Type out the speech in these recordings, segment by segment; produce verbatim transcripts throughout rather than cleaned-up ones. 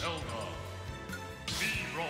Zelda, B-Roller.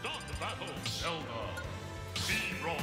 Start the battle, Zelda, B-Roller.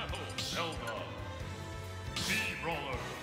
Battle Zelda. Steamroller.